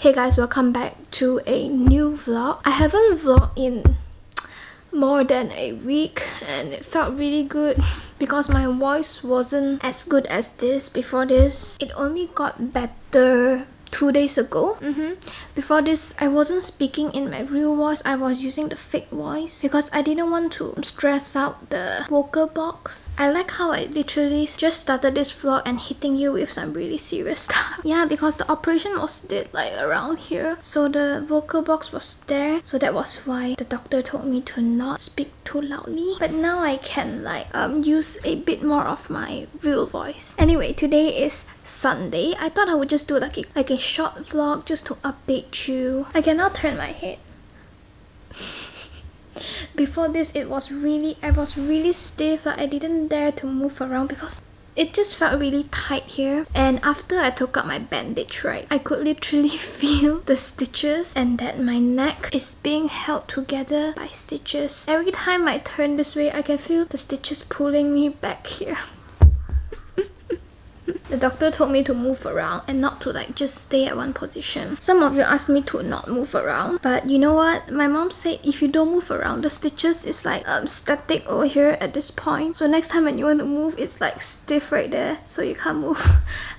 Hey guys, welcome back to a new vlog. I haven't vlogged in more than a week and it felt really good because my voice wasn't as good as this before this. It only got better 2 days ago. Before this, I wasn't speaking in my real voice. I was using the fake voice because I didn't want to stress out the vocal box. I like how I literally just started this vlog and hitting you with some really serious stuff. Yeah, because the operation was did like around here, so the vocal box was there. So that was why the doctor told me to not speak too loudly. But now I can like use a bit more of my real voice. Anyway, today is Sunday. I thought I would just do like a short vlog just to update you. I cannot turn my head. Before this, I was really stiff. Like I didn't dare to move around because it just felt really tight here. And after I took out my bandage, right, I could literally feel the stitches and that my neck is being held together by stitches. Every time I turn this way, I can feel the stitches pulling me back here. The doctor told me to move around and not to like just stay at one position. Some of you asked me to not move around, but you know what? My mom said if you don't move around, the stitches is like static over here at this point. So next time when you want to move, it's like stiff right there, so you can't move.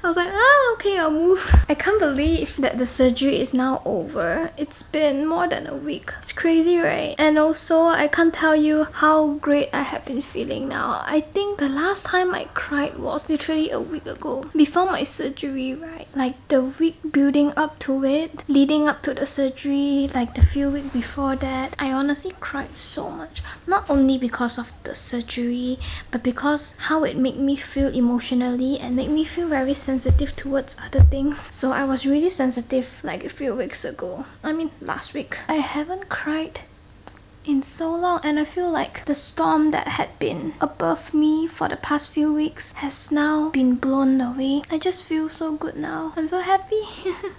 I was like, ah, okay, I'll move. I can't believe that the surgery is now over. It's been more than a week. It's crazy, right? And also, I can't tell you how great I have been feeling now. I think the last time I cried was literally a week ago. Before my surgery, right, like the week building up to it, leading up to the surgery, like the few weeks before that, I honestly cried so much. Not only because of the surgery, but because how it made me feel emotionally and made me feel very sensitive towards other things. So I was really sensitive like a few weeks ago. I mean, last week. I haven't cried in so long, and I feel like the storm that had been above me for the past few weeks has now been blown away. I just feel so good now. I'm so happy.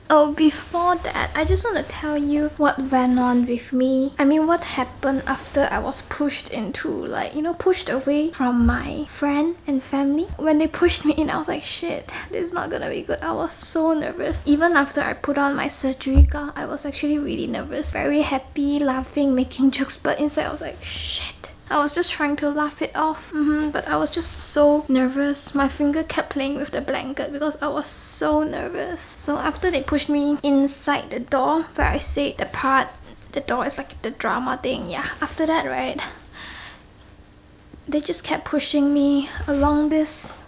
Oh, before that, I just want to tell you what went on with me. I mean, what happened after I was pushed into, like, you know, pushed away from my friend and family. When they pushed me in, I was like, shit, this is not gonna be good. I was so nervous. Even after I put on my surgery gown, I was actually really nervous. Very happy, laughing, making jokes, but inside I was like, shit. I was just trying to laugh it off, but I was just so nervous. My finger kept playing with the blanket because I was so nervous. So after they pushed me inside the door where I said the part, the door is like the drama thing, yeah. After that, right, they just kept pushing me along this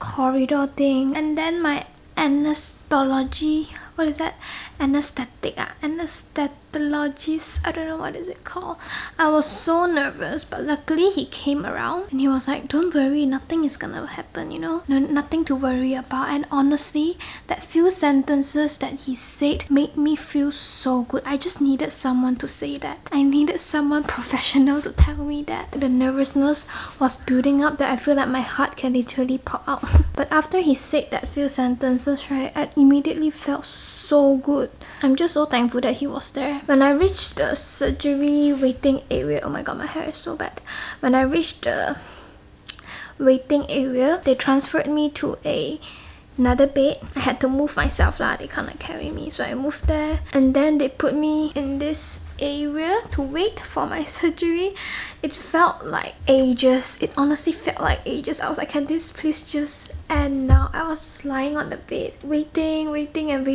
corridor thing. And then my anesthesiology, what is that? Anesthetologist, I don't know what is it called. I was so nervous, but luckily he came around and he was like, don't worry, nothing is gonna happen, you know, no, nothing to worry about. And honestly, that few sentences that he said made me feel so good. I just needed someone to say that. I needed someone professional to tell me that. The nervousness was building up that I feel like my heart can literally pop out. But after he said that few sentences, right, I immediately felt so good. I'm just so thankful that he was there. When I reached the surgery waiting area, oh my god, my hair is so bad. When I reached the waiting area, they transferred me to another bed. I had to move myself lah, they can't like carry me, so I moved there. And then they put me in this area to wait for my surgery. It felt like ages. It honestly felt like ages. I was like, can this please just end now? I was just lying on the bed, waiting and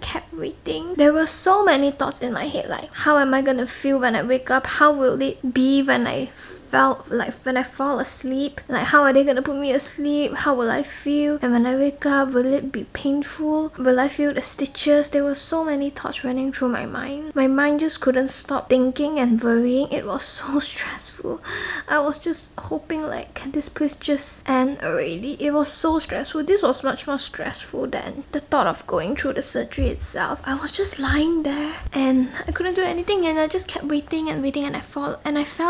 kept waiting. There were so many thoughts in my head, like, how am I gonna feel when I wake up? How will it be when I felt like when I fall asleep? Like, how are they gonna put me asleep? How will I feel? And when I wake up, will it be painful? Will I feel the stitches? There were so many thoughts running through my mind. My mind just couldn't stop thinking and worrying. It was so stressful. I was just hoping like, can this please just end already? It was so stressful. This was much more stressful than the thought of going through the surgery itself. I was just lying there and I couldn't do anything, and I just kept waiting and waiting, and I fell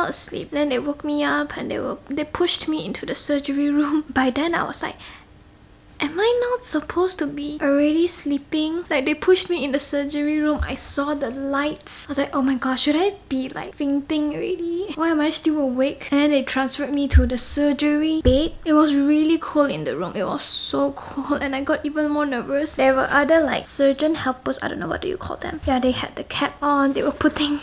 asleep. Then they woke me up and they pushed me into the surgery room. By then I was like, Am I not supposed to be already sleeping? Like, they pushed me in the surgery room. I saw the lights. I was like, oh my gosh, should I be like fainting already? Why am I still awake? And then they transferred me to the surgery bed. It was really cold in the room. It was so cold and I got even more nervous. There were other like surgeon helpers. I don't know, what do you call them? Yeah, they had the cap on. They were putting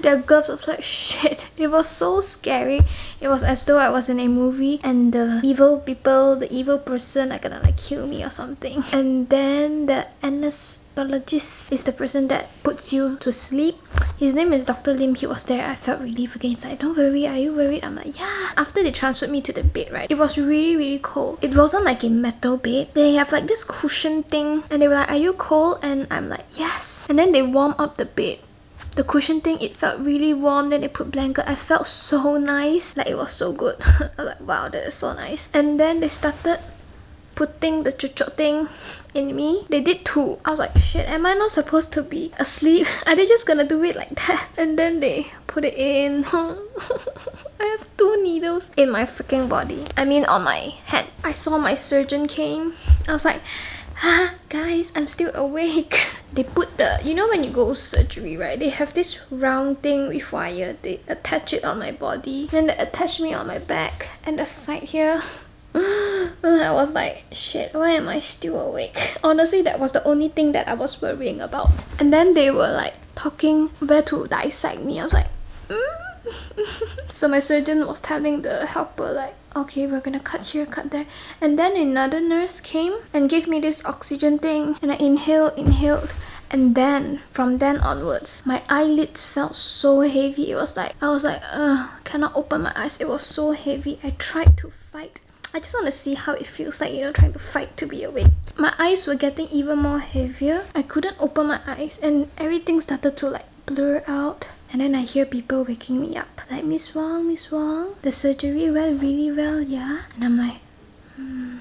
their gloves. I was like, shit. It was so scary. It was as though I was in a movie and the evil people, the evil person are gonna like kill me or something. And then the anesthetist is the person that puts you to sleep. His name is Dr. Lim. He was there. I felt relief again. He's like, don't worry, are you worried? I'm like, yeah. After they transferred me to the bed, right, it was really, really cold. It wasn't like a metal bed. They have like this cushion thing and they were like, are you cold? And I'm like, yes. And then they warm up the bed. The cushion thing, it felt really warm, then they put blanket. I felt so nice. Like, it was so good. I was like, wow, that is so nice. And then they started putting the chuchuk thing in me. They did two. I was like, shit, am I not supposed to be asleep? Are they just gonna do it like that? And then they put it in. I have two needles in my freaking body. I mean, on my head. I saw my surgeon came. I was like, ah, guys, I'm still awake. They put the, you know when you go surgery, right? They have this round thing with wire. They attach it on my body. Then they attach me on my back and the side here. I was like, shit, why am I still awake? Honestly, that was the only thing that I was worrying about. And then they were like talking where to dissect me. I was like, So my surgeon was telling the helper like, okay, we're gonna cut here, cut there. And then another nurse came and gave me this oxygen thing and I inhaled. And then, from then onwards, my eyelids felt so heavy. It was like, I was like, cannot open my eyes. It was so heavy. I tried to fight. I just want to see how it feels like, you know, trying to fight to be awake. My eyes were getting even more heavier. I couldn't open my eyes and everything started to like blur out. And then I hear people waking me up. Like, Miss Wong, the surgery went really well, yeah? And I'm like,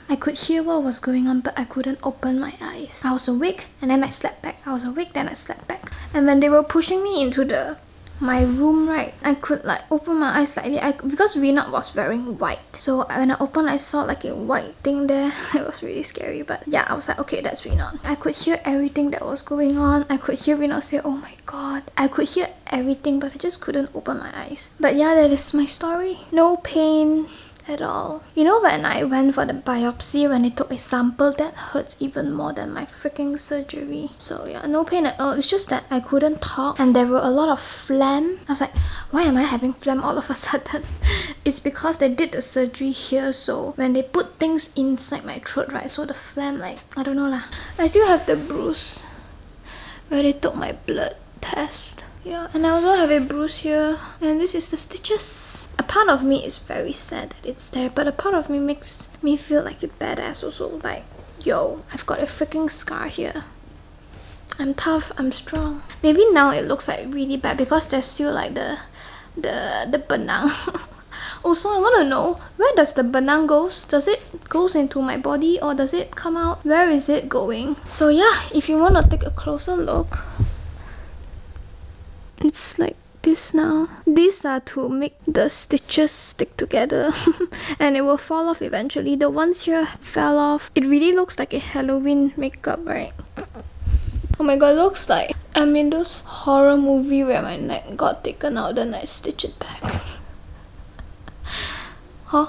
I could hear what was going on, but I couldn't open my eyes. I was awake, and then I slept back. I was awake, then I slept back. And when they were pushing me into my room, right, I could like open my eyes slightly. Because Renat was wearing white. So when I opened, I saw like a white thing there. It was really scary, but yeah, I was like, okay, that's Renat. I could hear everything that was going on. I could hear Renat say, oh my god. I could hear everything, but I just couldn't open my eyes. But yeah, that is my story. No pain at all. You know, when I went for the biopsy, when they took a sample, that hurts even more than my freaking surgery. So yeah, no pain at all. It's just that I couldn't talk and there were a lot of phlegm. I was like, why am I having phlegm all of a sudden? It's because they did the surgery here, so when they put things inside my throat, right, so the phlegm, like, I don't know lah. I still have the bruise where they took my blood test. Yeah, and I also have a bruise here. And this is the stitches. A part of me is very sad that it's there, but a part of me makes me feel like a badass also. Like, yo, I've got a freaking scar here. I'm tough, I'm strong. Maybe now it looks like really bad because there's still like the benang. Also, I want to know, where does the benang goes? Does it goes into my body or does it come out? Where is it going? So yeah, if you want to take a closer look, it's like this now. These are to make the stitches stick together and it will fall off eventually. The ones here fell off. It really looks like a Halloween makeup, right? Oh my god, it looks like I'm in those horror movie where my neck got taken out then I stitch it back. Huh?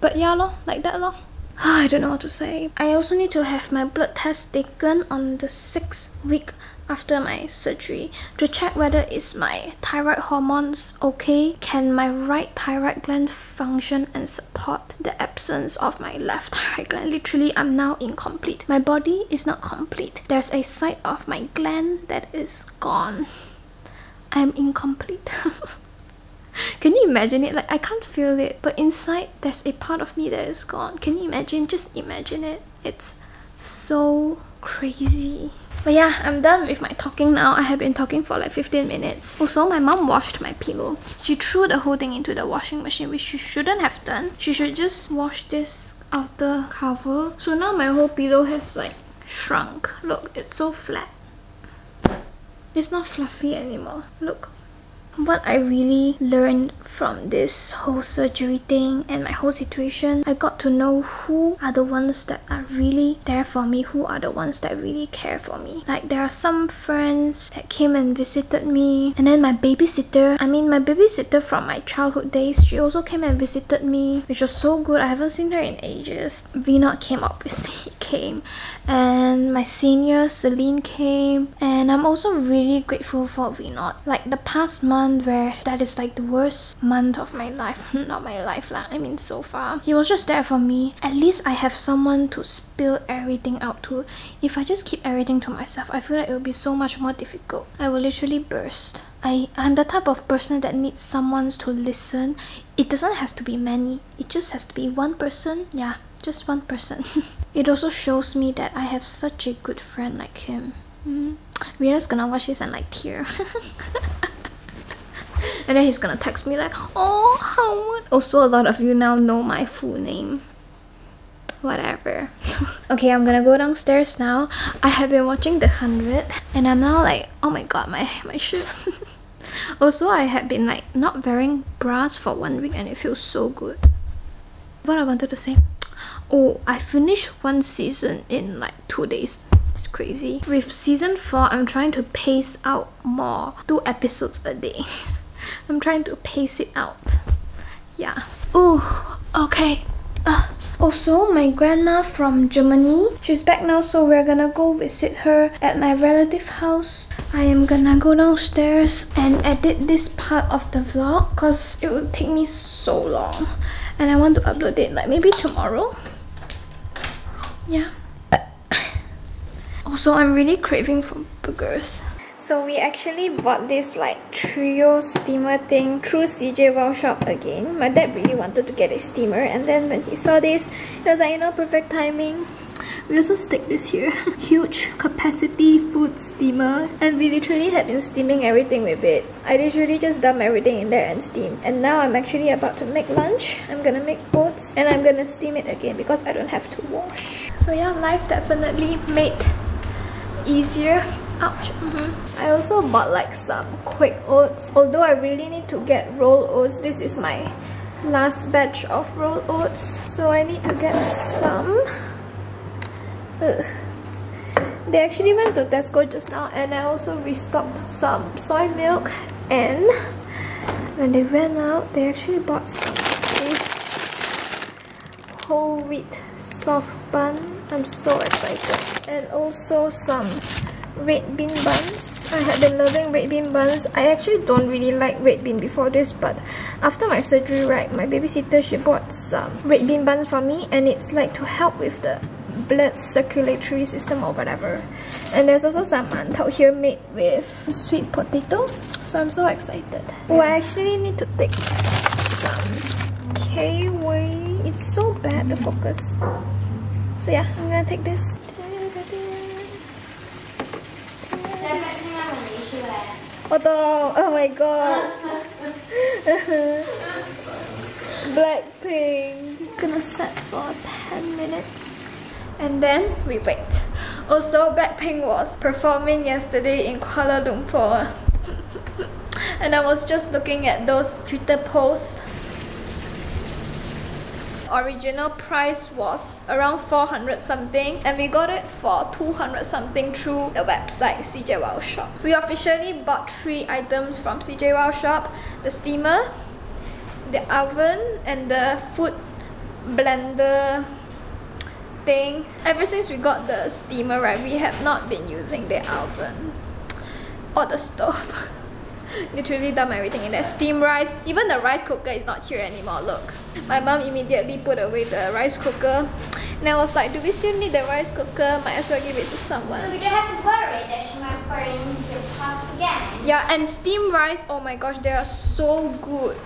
But yeah lor, like that lor. I don't know what to say. I also need to have my blood test taken on the 6th week after my surgery to check whether is my thyroid hormones okay, can my right thyroid gland function and support the absence of my left thyroid gland. Literally, I'm now incomplete. My body is not complete. There's a side of my gland that is gone. I'm incomplete. Can you imagine it? Like, I can't feel it, but inside there's a part of me that is gone. Can you imagine? Just imagine it. It's so crazy. But yeah, I'm done with my talking now. I have been talking for like 15 minutes. Also, my mom washed my pillow. She threw the whole thing into the washing machine, which she shouldn't have done. She should just wash this outer cover. So now my whole pillow has like shrunk. Look, it's so flat. It's not fluffy anymore. Look. what I really learned from this whole surgery thing and my whole situation, I got to know who are the ones that are really there for me, who are the ones that really care for me. Like, there are some friends that came and visited me, and then my babysitter, from my childhood days, she also came and visited me, which was so good. I haven't seen her in ages. Vinod came, obviously, came, and my senior Celine came, and I'm also really grateful for Vinod. Like, the past month where that is like the worst month of my life, not my life lah, I mean so far, he was just there for me. At least I have someone to spill everything out to. If I just keep everything to myself, I feel like it will be so much more difficult. I will literally burst. I'm the type of person that needs someone to listen. It doesn't have to be many, it just has to be one person. Yeah, just one person. It also shows me that I have such a good friend like him. We're just gonna watch this and like tear. And then he's gonna text me like, oh, Howard. Also, a lot of you now know my full name. Whatever. Okay, I'm gonna go downstairs now. I have been watching The 100 and I'm now like, oh my god, my shit. Also, I had been like not wearing bras for 1 week and it feels so good. What I wanted to say? Oh, I finished one season in like 2 days. It's crazy. With season 4, I'm trying to pace out more. 2 episodes a day. I'm trying to pace it out. Yeah. Oh, okay. Also, my grandma from Germany, she's back now, so we're gonna go visit her at my relative house. I am gonna go downstairs and edit this part of the vlog because it will take me so long and I want to upload it like maybe tomorrow. Yeah. Also, I'm really craving for burgers. So we actually bought this like trio steamer thing through CJ Wow Shop again. My dad really wanted to get a steamer, and then when he saw this, it was like, you know, perfect timing. We also stick this here. Huge capacity food steamer, and we literally had been steaming everything with it. I literally just dump everything in there and steam. And now I'm actually about to make lunch. I'm gonna make oats and I'm gonna steam it again because I don't have to wash. So yeah, life definitely made easier. Ouch. I also bought like some quick oats, although I really need to get rolled oats. This is my last batch of rolled oats, so I need to get some. Ugh. They actually went to Tesco just now, and I also restocked some soy milk, and when they ran out, they actually bought some of this whole wheat soft bun. I'm so excited. And also some red bean buns. I had been loving red bean buns. I actually don't really like red bean before this, but after my surgery, right, my babysitter, she bought some red bean buns for me, and it's like to help with the blood circulatory system or whatever. And there's also some mantou here made with sweet potato, so I'm so excited. Oh, I actually need to take some kiwi. It's so bad to focus. So yeah, I'm gonna take this. Oh my god. Blackpink. Gonna set for 10 minutes and then we wait. Also, Blackpink was performing yesterday in Kuala Lumpur. And I was just looking at those Twitter posts. Original price was around 400 something and we got it for 200 something through the website CJ Wow Shop. We officially bought 3 items from CJ Wow Shop: the steamer, the oven, and the food blender thing. Ever since we got the steamer, right, we have not been using the oven or the stove. Literally dump everything in there. Steam rice. Even the rice cooker is not here anymore, look. My mom immediately put away the rice cooker. And I was like, do we still need the rice cooker? Might as well give it to someone. So we don't have to worry that she might pour in the pot again. Yeah, and steam rice, oh my gosh, they are so good.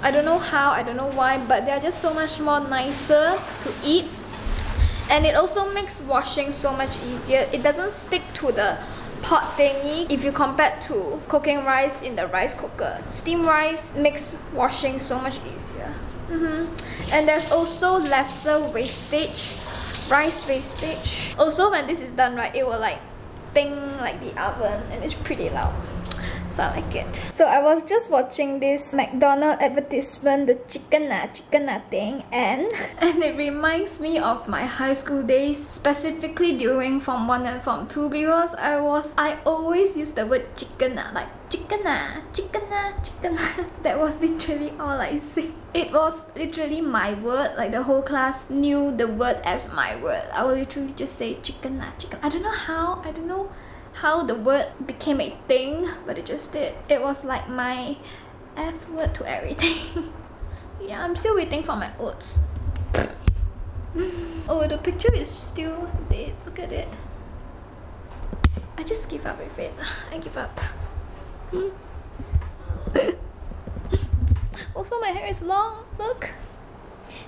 I don't know how, I don't know why, but they are just so much more nicer to eat. And it also makes washing so much easier. It doesn't stick to the pot thingy if you compare to cooking rice in the rice cooker. Steam rice makes washing so much easier. And there's also lesser wastage, rice wastage. Also, when this is done, right, it will like ding like the oven and it's pretty loud. so I like it. So I was just watching this McDonald's advertisement, the chicken na thing, and it reminds me of my high school days, specifically during Form 1 and Form 2, because I always used the word chicken na, like chicken na. That was literally all I say. It was literally my word, like the whole class knew the word as my word. I would literally just say chicken na, chicken. I don't know how the word became a thing, but it just did. It was like my F word to everything. Yeah, I'm still waiting for my oats. Oh, the picture is still dead. Look at it. I just give up with it. I give up. Also, my hair is long. Look.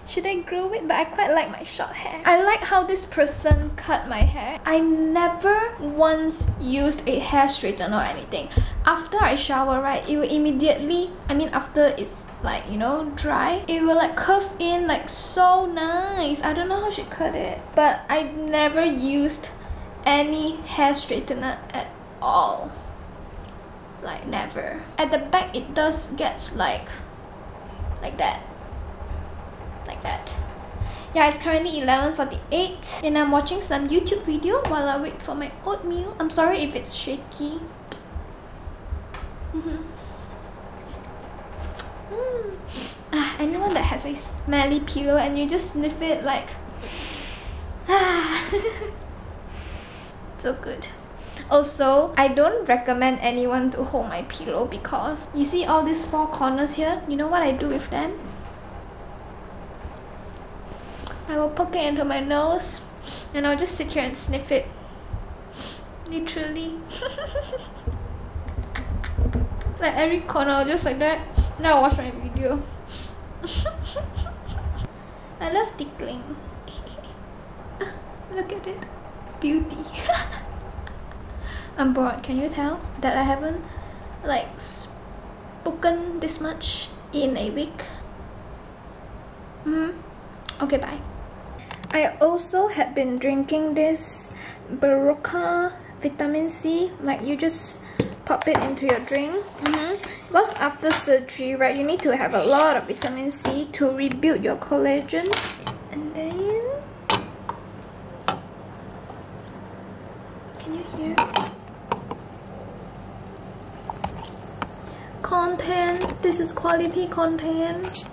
Should I grow it? But I quite like my short hair. I like how this person cut my hair. I never once used a hair straightener or anything. After I shower, right, it will immediately, I mean after it's like, you know, dry, it will like curve in like so nice. I don't know how she cut it. But I never used any hair straightener at all. Like never. At the back it does gets like that. Like that. Yeah, it's currently 11:48 and I'm watching some YouTube video while I wait for my oatmeal. I'm sorry if it's shaky. Anyone that has a smelly pillow and you just sniff it like so good. Also, I don't recommend anyone to hold my pillow because you see all these four corners here? You know what I do with them? I will poke it into my nose and I'll just sit here and sniff it. Literally. Like every corner, just like that. Now I watch my video. I love tickling. Look at it. Beauty. I'm bored, can you tell that I haven't like spoken this much in a week? Okay, bye. I also had been drinking this Berocca vitamin C, like you just pop it into your drink. Because after surgery, right, you need to have a lot of vitamin C to rebuild your collagen. And then can you hear? Content. This is quality content.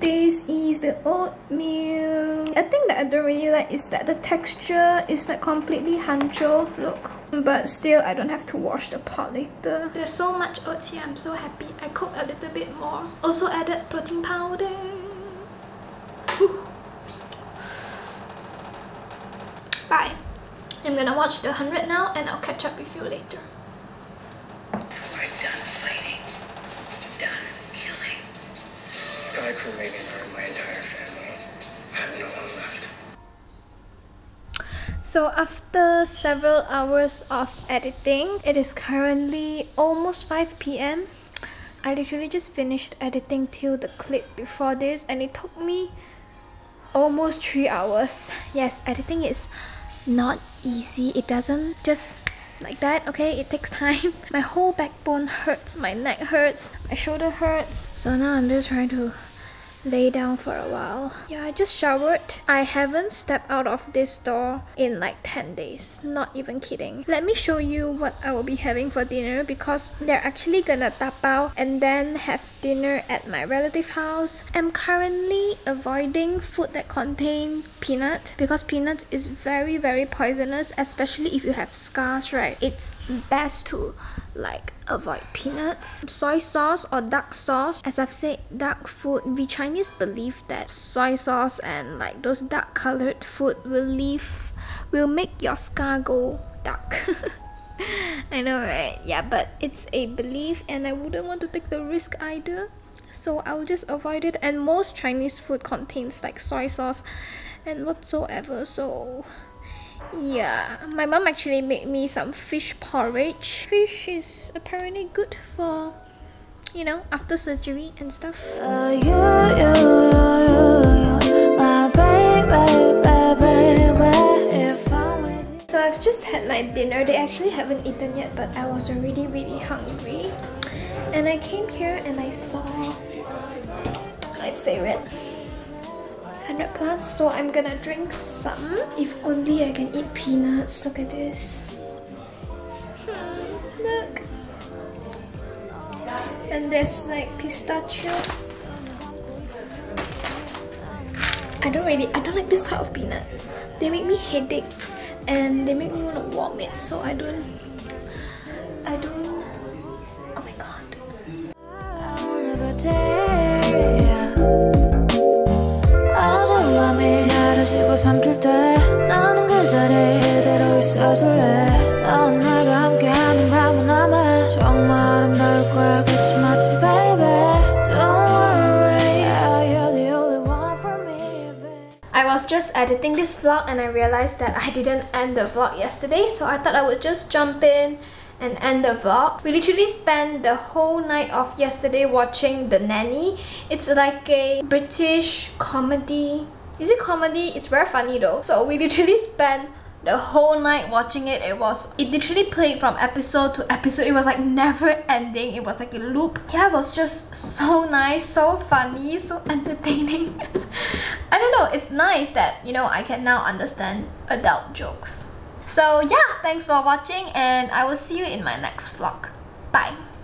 This is the oatmeal. I think that I don't really like is that the texture is like completely hancho. Look. But still, I don't have to wash the pot later. There's so much oats here. I'm so happy. I cooked a little bit more. Also added protein powder. Bye. I'm gonna watch The 100 now and I'll catch up with you later. I cremated my entire family. I have no one left. So after several hours of editing, it is currently almost 5 PM. I literally just finished editing till the clip before this and it took me almost 3 hours. Yes, editing is not easy. It doesn't just like that, okay? It takes time. My whole backbone hurts, my neck hurts, my shoulder hurts. So now I'm just trying to lay down for a while. Yeah, I just showered. I haven't stepped out of this door in like 10 days. Not even kidding. Let me show you what I will be having for dinner because they're actually gonna tapao and then have dinner at my relative house. I'm currently avoiding food that contain peanut because peanut is very, very poisonous, especially if you have scars, right? It's best to like avoid peanuts. Soy sauce or dark sauce, as I've said, dark food, we Chinese believe that soy sauce and like those dark colored food will make your scar go dark. I know, right? Yeah, but it's a belief and I wouldn't want to take the risk either, so I'll just avoid it. And most Chinese food contains like soy sauce and whatsoever, so yeah. My mom actually made me some fish porridge. Fish is apparently good for, you know, after surgery and stuff. So I've just had my my dinner. They actually haven't eaten yet, but I was already really hungry. And I came here and I saw my favorite 100+, so I'm gonna drink some. If only I can eat peanuts. Look at this. Look. And there's like pistachio. I don't like this type of peanut. They make me headache and they make me want to vomit, so I don't oh my god. I was just editing this vlog and I realized that I didn't end the vlog yesterday, so I thought I would just jump in and end the vlog. We literally spent the whole night of yesterday watching The Nanny. It's like a British comedy. Is it comedy? It's very funny though. So we literally spent the whole night watching it. It literally played from episode to episode. It was like never ending. It was like a loop. Yeah, it was just so nice, so funny, so entertaining. I don't know, it's nice that, you know, I can now understand adult jokes. So yeah, thanks for watching and I will see you in my next vlog. Bye!